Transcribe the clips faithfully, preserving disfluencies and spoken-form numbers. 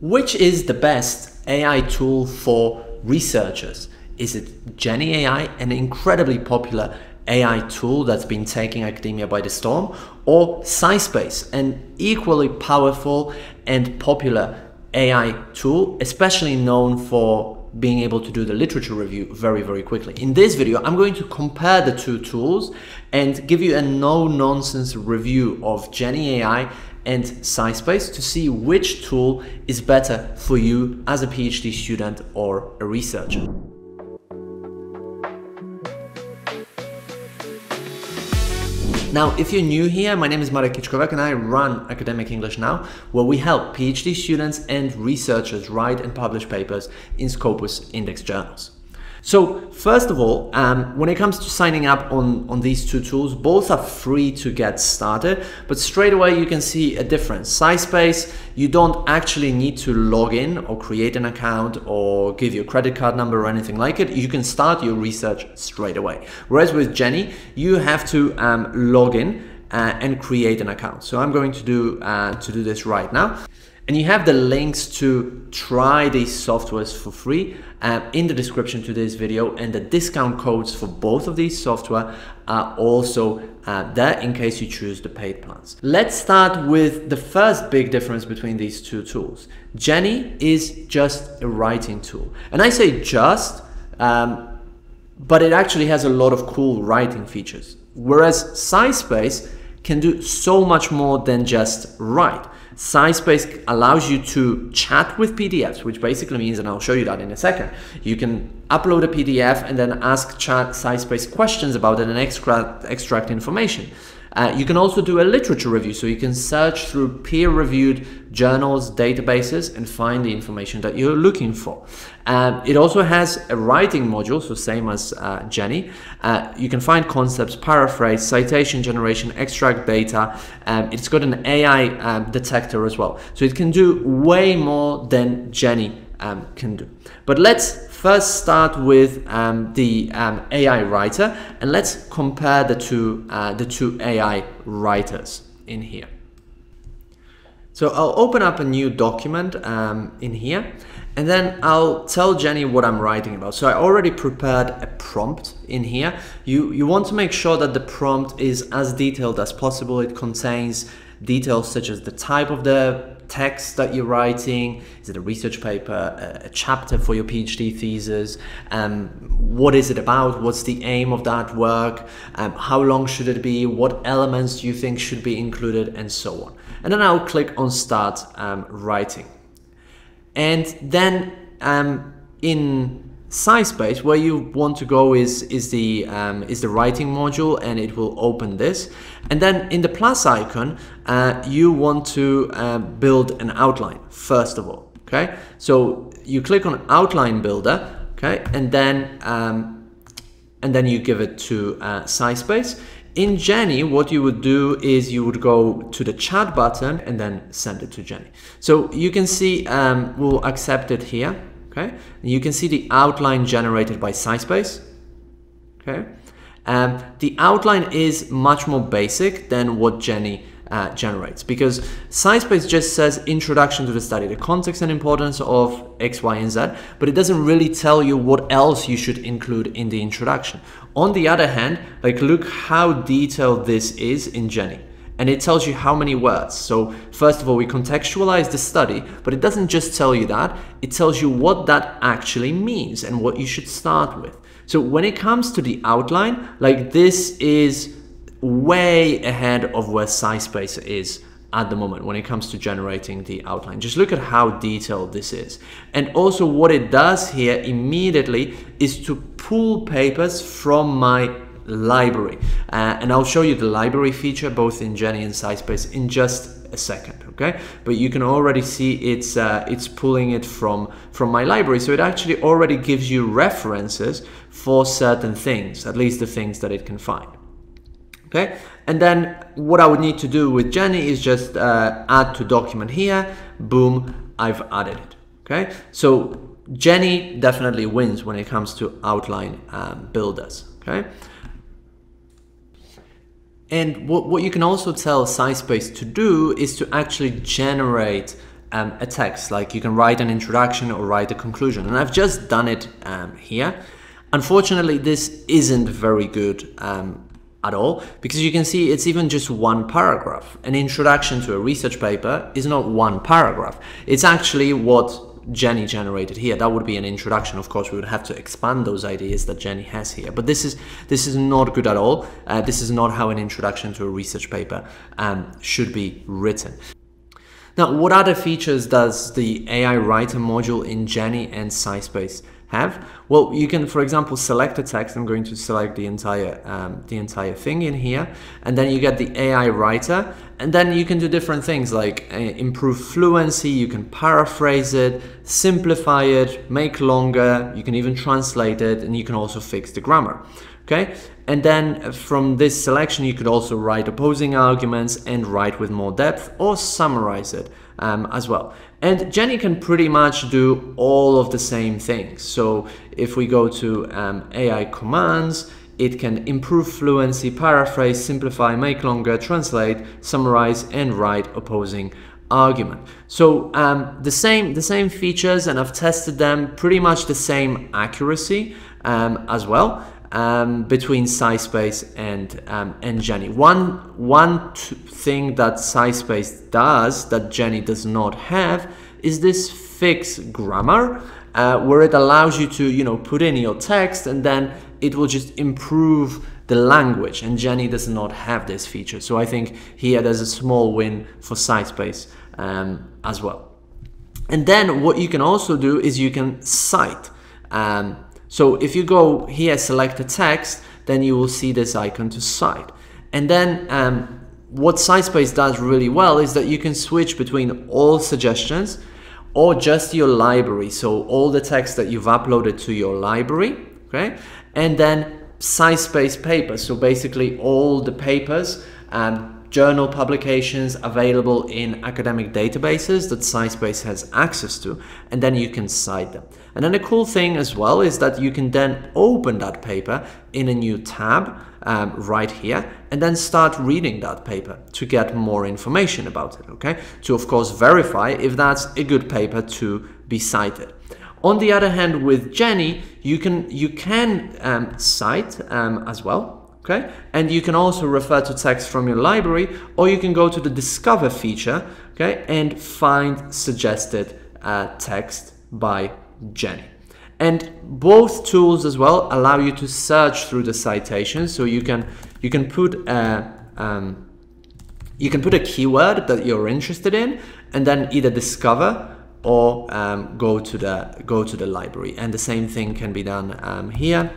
Which is the best A I tool for researchers? Is it Jenni A I, an incredibly popular A I tool that's been taking academia by the storm, or SciSpace, an equally powerful and popular A I tool, especially known for being able to do the literature review very, very quickly? In this video, I'm going to compare the two tools and give you a no-nonsense review of Jenni A I and SciSpace to see which tool is better for you as a PhD student or a researcher. Now, if you're new here, my name is Marek Kiczkowiak and I run Academic English Now, where we help PhD students and researchers write and publish papers in Scopus index journals. So first of all, um, when it comes to signing up on, on these two tools, both are free to get started, but straight away you can see a difference. SciSpace, you don't actually need to log in or create an account or give your credit card number or anything like it. You can start your research straight away. Whereas with Jenni, you have to um, log in uh, and create an account. So I'm going to do, uh, to do this right now. And you have the links to try these softwares for free uh, in the description to this video, and the discount codes for both of these software are also uh, there in case you choose the paid plans. Let's start with the first big difference between these two tools. Jenni is just a writing tool. And I say just, um, but it actually has a lot of cool writing features. Whereas SciSpace can do so much more than just write. SciSpace allows you to chat with P D Fs, which basically means, and I'll show you that in a second, you can upload a P D F and then ask chat SciSpace questions about it and extract, extract information. Uh, you can also do a literature review, so you can search through peer-reviewed journals, databases, and find the information that you're looking for. Uh, it also has a writing module, so same as uh, Jenni. Uh, you can find concepts, paraphrase, citation generation, extract data. Um, it's got an A I um, detector as well, so it can do way more than Jenni um, can do. But let's first start with um, the um, A I writer, and let's compare the two, uh, the two A I writers in here. So I'll open up a new document um, in here, and then I'll tell Jenni what I'm writing about. So I already prepared a prompt in here. You, you want to make sure that the prompt is as detailed as possible. It contains details such as the type of the text that you're writing. Is it a research paper, a chapter for your PhD thesis? Um, what is it about? What's the aim of that work? Um, how long should it be? What elements do you think should be included? And so on. And then I'll click on Start um, Writing. And then um, in SciSpace, where you want to go is is the um, is the writing module, and it will open this. And then in the plus icon, uh, you want to uh, build an outline first of all. Okay, so you click on Outline Builder. Okay, and then um, and then you give it to uh, SciSpace. In Jenni, what you would do is you would go to the chat button and then send it to Jenni. So you can see um, we'll accept it here. Okay. And you can see the outline generated by SciSpace. Okay. Um, the outline is much more basic than what Jenni uh, generates, because SciSpace just says introduction to the study, the context and importance of X, Y, and Z, but it doesn't really tell you what else you should include in the introduction. On the other hand, like look how detailed this is in Jenni. And it tells you how many words. So first of all, we contextualize the study, but it doesn't just tell you that, it tells you what that actually means and what you should start with. So when it comes to the outline, like this is way ahead of where SciSpace is at the moment when it comes to generating the outline. Just look at how detailed this is. And also what it does here immediately is to pull papers from my library, uh, and I'll show you the library feature both in Jenni and SciSpace in just a second. Okay, but you can already see it's uh, it's pulling it from from my library, so it actually already gives you references for certain things, at least the things that it can find. Okay, and then what I would need to do with Jenni is just uh, add to document here. Boom, I've added it. Okay, so Jenni definitely wins when it comes to outline um, builders. Okay. And what, what you can also tell SciSpace to do is to actually generate um, a text, like you can write an introduction or write a conclusion. And I've just done it um, here. Unfortunately, this isn't very good um, at all, because you can see it's even just one paragraph. An introduction to a research paper is not one paragraph. It's actually what Jenni generated here. That would be an introduction. Of course, we would have to expand those ideas that Jenni has here, but this is this is not good at all. Uh, this is not how an introduction to a research paper um, should be written. Now, what other features does the A I Writer module in Jenni and SciSpace have? Well, you can, for example, select a text. I'm going to select the entire um, the entire thing in here, and then you get the A I Writer, and then you can do different things like uh, improve fluency, you can paraphrase it, simplify it, make longer, you can even translate it, and you can also fix the grammar. Okay, and then from this selection you could also write opposing arguments and write with more depth or summarize it um, as well. And Jenni can pretty much do all of the same things. So if we go to um, A I commands, it can improve fluency, paraphrase, simplify, make longer, translate, summarize, and write opposing argument. So um, the same the same features, and I've tested them, pretty much the same accuracy um, as well. Um, between SciSpace and um, and Jenni. One one thing that SciSpace does that Jenni does not have is this fixed grammar, uh, where it allows you to you know put in your text and then it will just improve the language. And Jenni does not have this feature, so I think here there's a small win for SciSpace um, as well. And then what you can also do is you can cite. Um, So if you go here, select a text, then you will see this icon to cite. And then um, what SciSpace does really well is that you can switch between all suggestions or just your library. So all the text that you've uploaded to your library, okay? And then SciSpace papers. So basically all the papers, um, journal publications available in academic databases that SciSpace has access to, and then you can cite them. And then a cool thing as well is that you can then open that paper in a new tab um, right here, and then start reading that paper to get more information about it, okay? To of course verify if that's a good paper to be cited. On the other hand, with Jenni, you can, you can um, cite um, as well. Okay? And you can also refer to text from your library, or you can go to the Discover feature, okay, and find suggested uh, text by Jenni. And both tools as well allow you to search through the citations, so you can you can put a um, you can put a keyword that you're interested in, and then either Discover or um, go to the go to the library. And the same thing can be done um, here.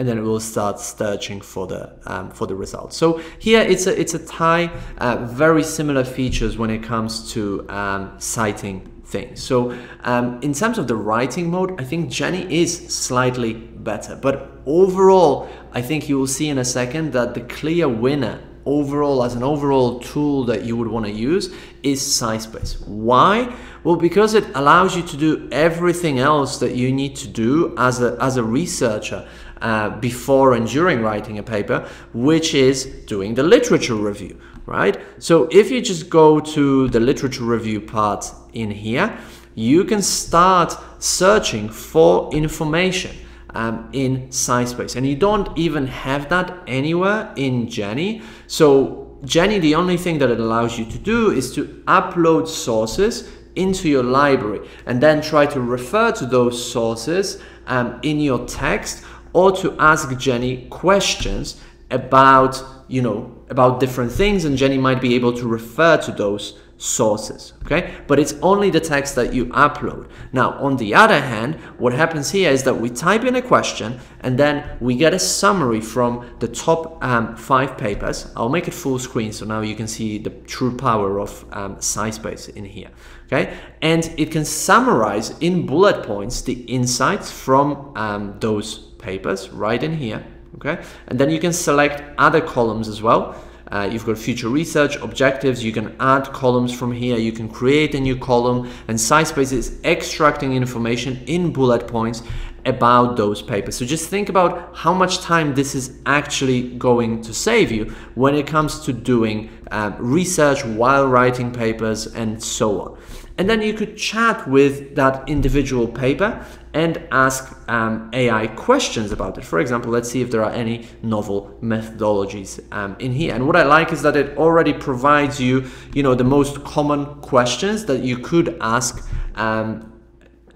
And then it will start searching for the um, for the results. So here it's a it's a tie. Uh, very similar features when it comes to um, citing things. So um, in terms of the writing mode, I think Jenni is slightly better. But overall, I think you will see in a second that the clear winner overall, as an overall tool that you would want to use, is SciSpace. Why? Well, because it allows you to do everything else that you need to do as a as a researcher. Uh, before and during writing a paper, which is doing the literature review, right? So if you just go to the literature review part in here, you can start searching for information um, in SciSpace, and you don't even have that anywhere in Jenni. So Jenni, the only thing that it allows you to do is to upload sources into your library and then try to refer to those sources um, in your text, or to ask Jenni questions about, you know, about different things, and Jenni might be able to refer to those sources, okay? But it's only the text that you upload. Now, on the other hand, what happens here is that we type in a question, and then we get a summary from the top um, five papers. I'll make it full screen, so now you can see the true power of um, SciSpace in here, okay? And it can summarize in bullet points the insights from um, those papers right in here, okay? And then you can select other columns as well. Uh, you've got future research, objectives, you can add columns from here, you can create a new column, and SciSpace is extracting information in bullet points about those papers. So just think about how much time this is actually going to save you when it comes to doing uh, research while writing papers and so on. And then you could chat with that individual paper and ask um, A I questions about it. For example, let's see if there are any novel methodologies um, in here. And what I like is that it already provides you, you know, the most common questions that you could ask um,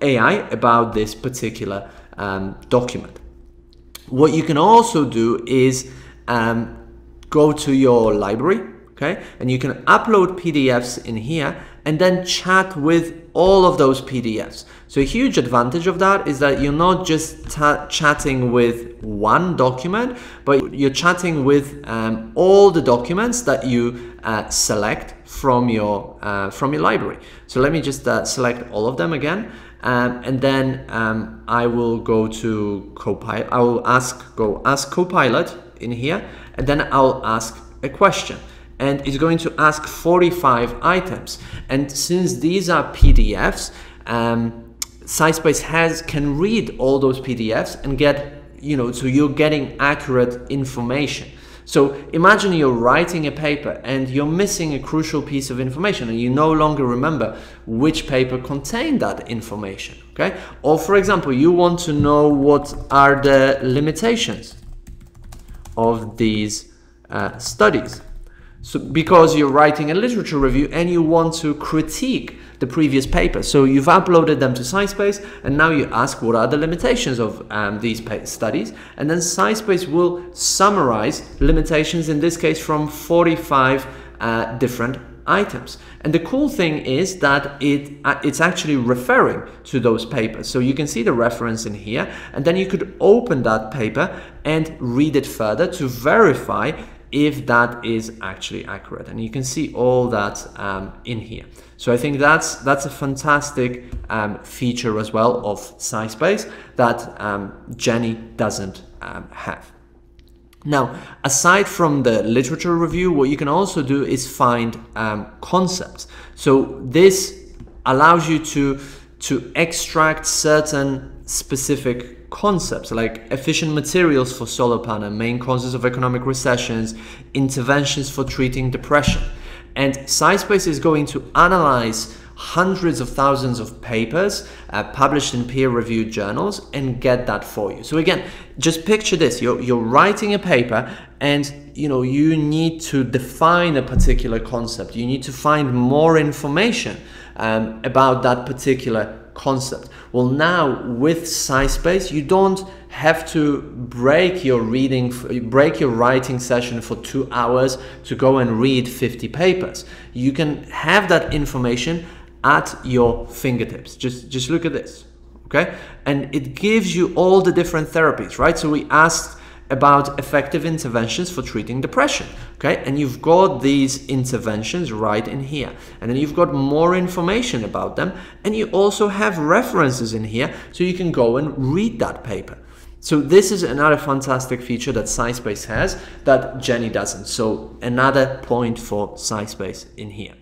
A I about this particular um, document. What you can also do is um, go to your library, okay, and you can upload P D Fs in here and then chat with all of those P D Fs. So a huge advantage of that is that you're not just chatting with one document, but you're chatting with um, all the documents that you uh, select from your uh, from your library. So let me just uh, select all of them again, um, and then um, I will go to Copilot. I will ask go ask Copilot in here, and then I'll ask a question. And it's going to ask forty-five items. And since these are P D Fs, um, SciSpace has can read all those P D Fs and get, you know, so you're getting accurate information. So imagine you're writing a paper and you're missing a crucial piece of information and you no longer remember which paper contained that information, okay? Or for example, you want to know what are the limitations of these uh, studies. So because you're writing a literature review and you want to critique the previous paper. So you've uploaded them to SciSpace and now you ask what are the limitations of um, these studies, and then SciSpace will summarize limitations, in this case from forty-five uh, different items. And the cool thing is that it uh, it's actually referring to those papers. So you can see the reference in here and then you could open that paper and read it further to verify if that is actually accurate. And you can see all that um, in here. So I think that's that's a fantastic um, feature as well of SciSpace that um, Jenni doesn't um, have. Now, aside from the literature review, what you can also do is find um, concepts. So this allows you to, to extract certain specific concepts like efficient materials for solar panel, main causes of economic recessions, interventions for treating depression. And SciSpace is going to analyze hundreds of thousands of papers uh, published in peer-reviewed journals and get that for you. So again, just picture this, you're, you're writing a paper and you know you need to define a particular concept. You need to find more information um, about that particular concept. Well, now with SciSpace, you don't have to break your reading, break your writing session for two hours to go and read fifty papers. You can have that information at your fingertips. Just, just look at this, okay? And it gives you all the different therapies, right? So we asked about effective interventions for treating depression, okay? And you've got these interventions right in here. And then you've got more information about them. And you also have references in here, so you can go and read that paper. So this is another fantastic feature that SciSpace has that Jenni doesn't. So another point for SciSpace in here.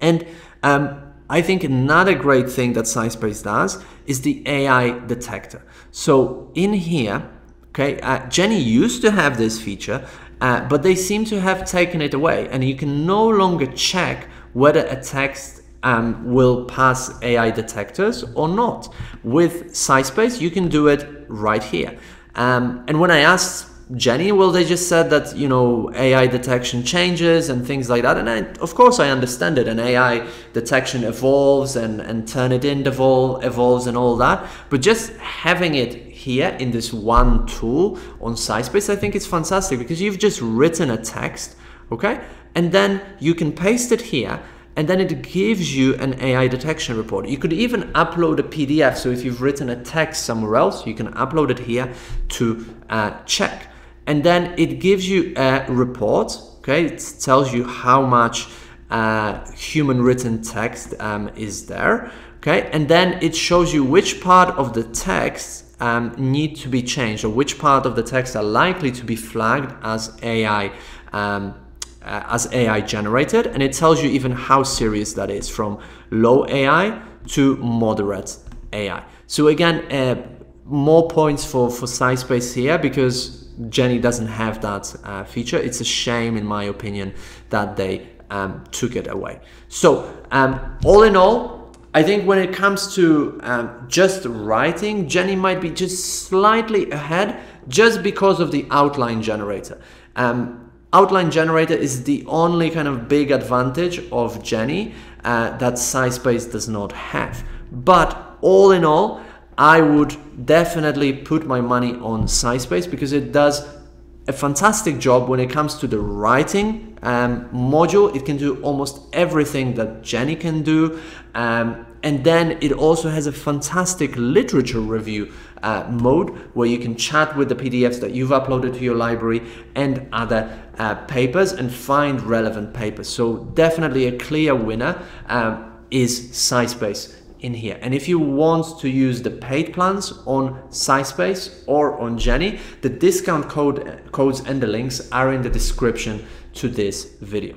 And um, I think another great thing that SciSpace does is the A I detector. So in here, okay, uh, Jenni used to have this feature, uh, but they seem to have taken it away, and you can no longer check whether a text um, will pass A I detectors or not. With SciSpace, you can do it right here. Um, and when I asked Jenni, well, they just said that, you know, A I detection changes and things like that. And I, of course, I understand it. And A I detection evolves and, and Turnitin evolves and all that. But just having it here in this one tool on SciSpace, I think it's fantastic because you've just written a text, okay? And then you can paste it here. And then it gives you an A I detection report. You could even upload a P D F. So if you've written a text somewhere else, you can upload it here to uh, check. And then it gives you a report, okay? It tells you how much uh, human written text um, is there, okay? And then it shows you which part of the text um, need to be changed or which part of the text are likely to be flagged as A I, um, uh, as A I generated. And it tells you even how serious that is, from low A I to moderate A I. So again, uh, more points for, for SciSpace here, because Jenni doesn't have that uh, feature. It's a shame, in my opinion, that they um, took it away. So um, all in all, I think when it comes to um, just writing, Jenni might be just slightly ahead, just because of the outline generator. Um, outline generator is the only kind of big advantage of Jenni uh, that SciSpace does not have. But all in all, I would definitely put my money on SciSpace, because it does a fantastic job when it comes to the writing um, module. It can do almost everything that Jenni can do, um, and then it also has a fantastic literature review uh, mode, where you can chat with the P D Fs that you've uploaded to your library and other uh, papers, and find relevant papers. So definitely a clear winner um, is SciSpace in here. And if you want to use the paid plans on SciSpace or on Jenni, the discount code codes and the links are in the description to this video.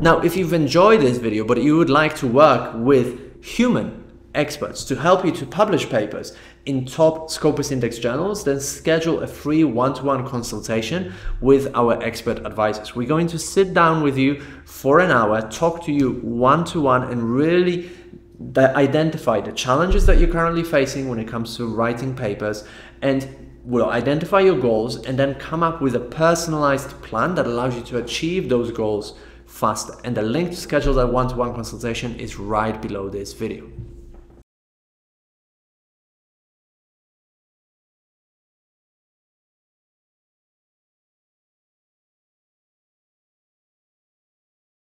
Now, if you've enjoyed this video but you would like to work with human experts to help you to publish papers in top Scopus Index journals, then schedule a free one-to-one consultation with our expert advisors. We're going to sit down with you for an hour, talk to you one-to-one, and really that identify the challenges that you're currently facing when it comes to writing papers, and will identify your goals, and then come up with a personalized plan that allows you to achieve those goals faster. And the link to schedule that one-to-one consultation is right below this video.